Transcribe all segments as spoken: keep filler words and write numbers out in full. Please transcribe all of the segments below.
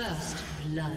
First blood.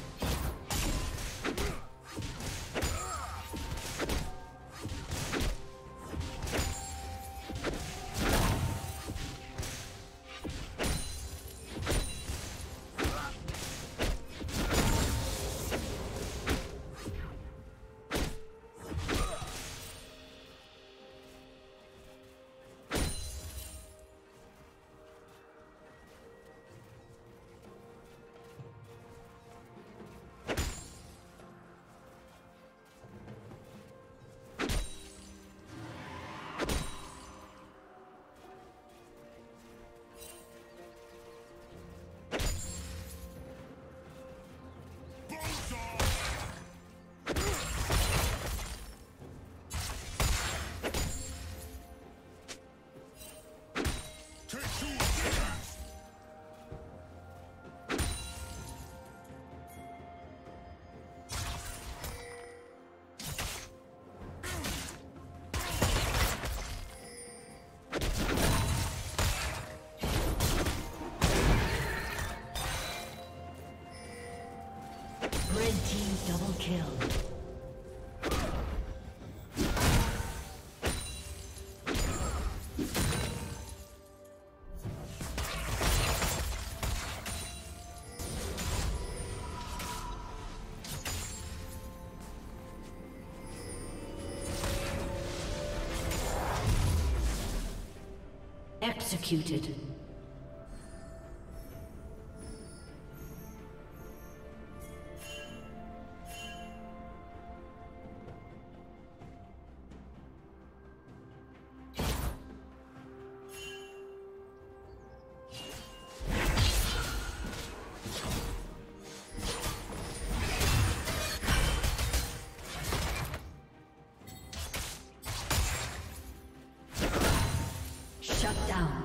Double kill. Executed. Shut down.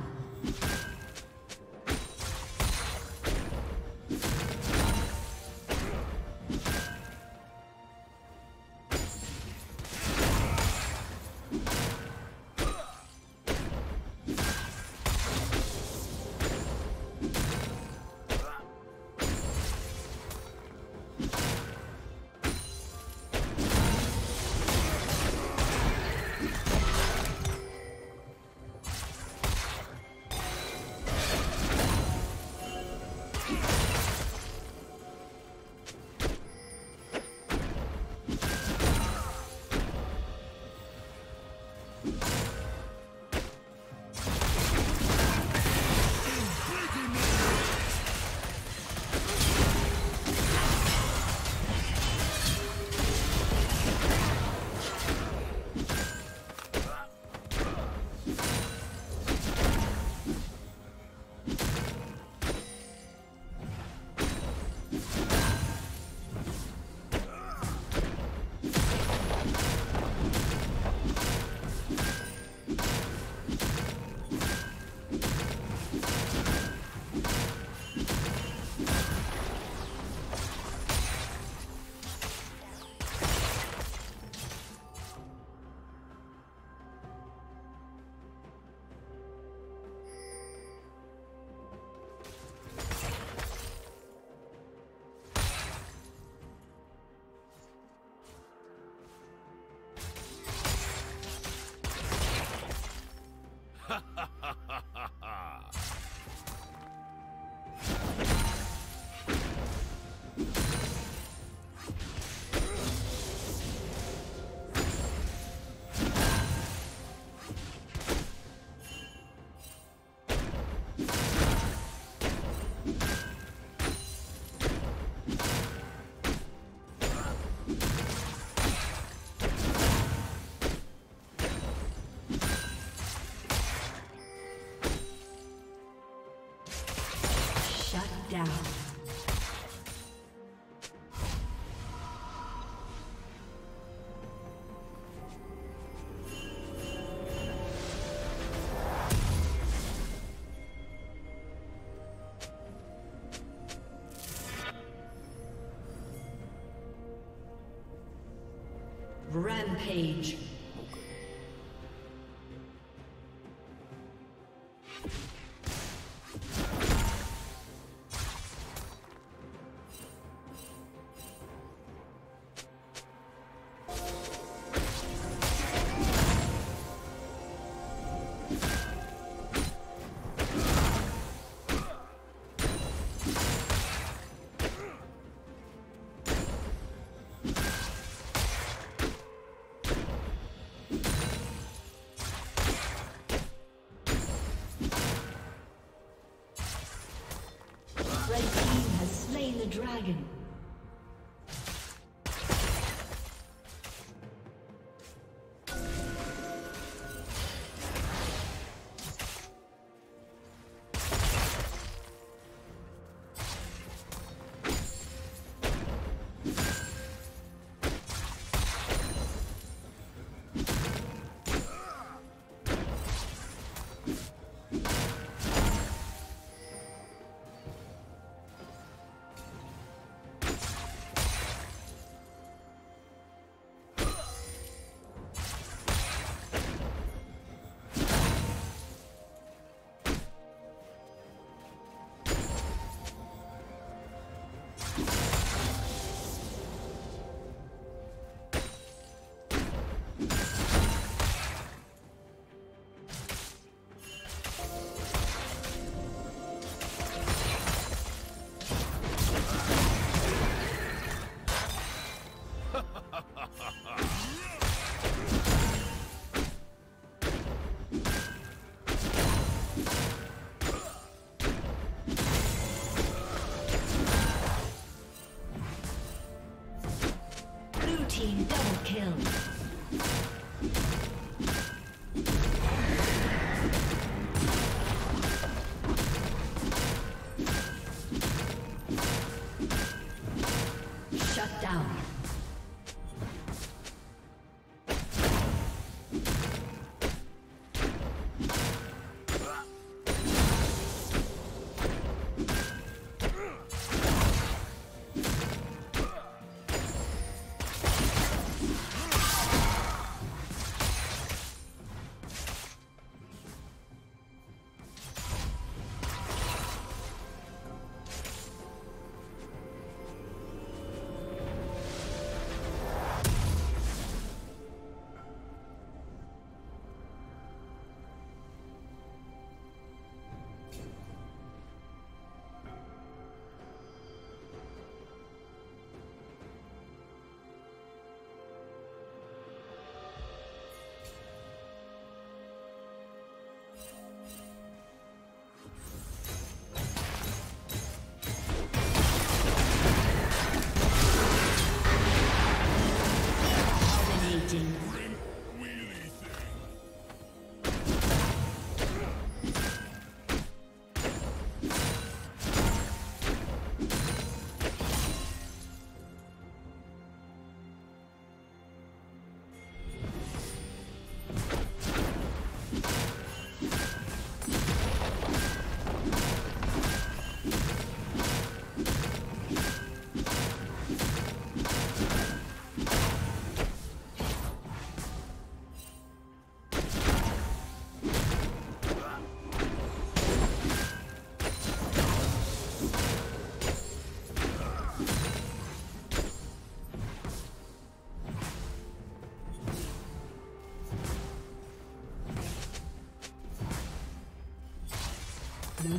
Rampage. Dragon. Double kill. Shut down. Blue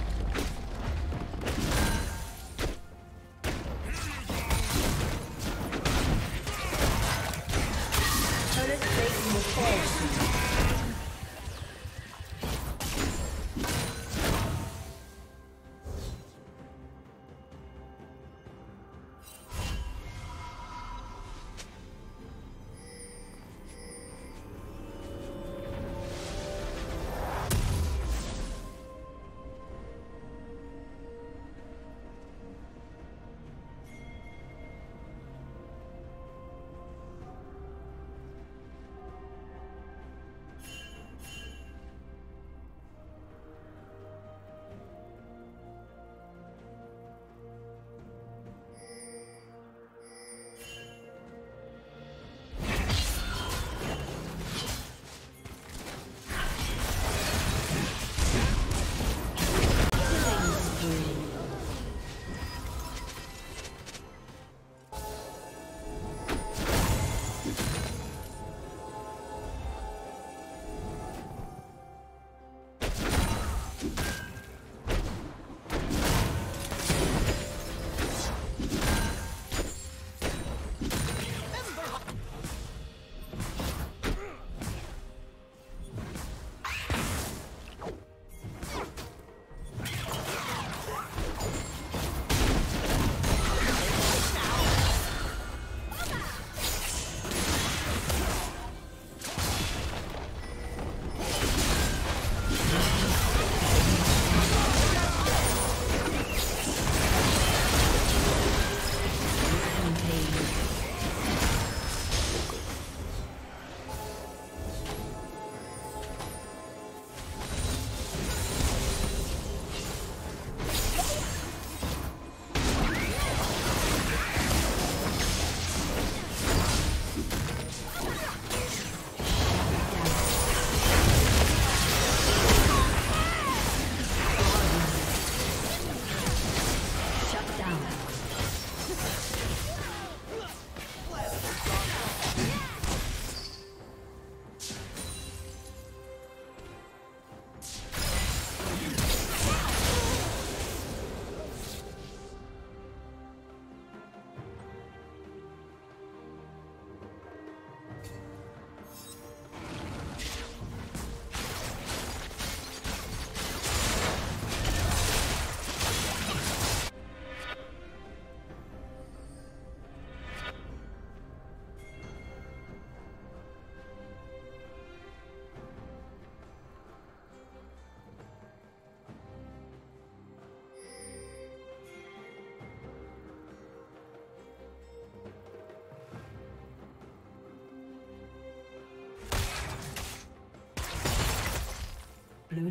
Blue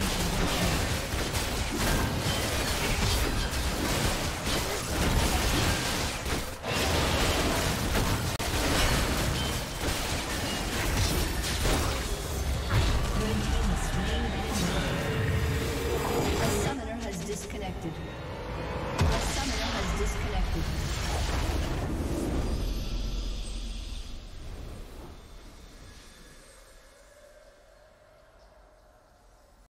has been killed. it.